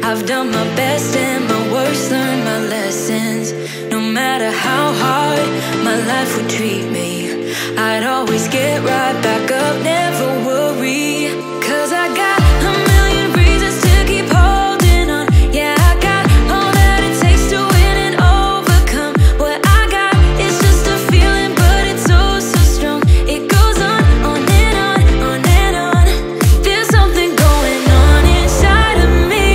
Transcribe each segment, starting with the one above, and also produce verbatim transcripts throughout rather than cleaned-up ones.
I've done my best and my worst, learned my lessons. No matter how hard my life would treat me, I'd always get right back up, never worry. Cause I got a million reasons to keep holding on. Yeah, I got all that it takes to win and overcome. What I got is just a feeling, but it's so, so strong. It goes on, on and on, on and on. There's something going on inside of me.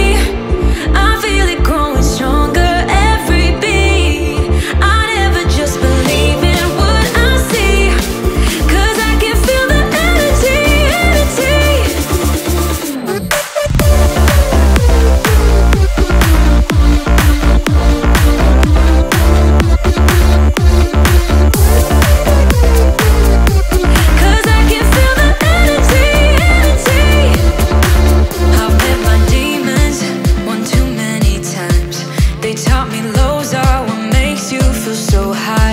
They taught me lows are what makes you feel so high.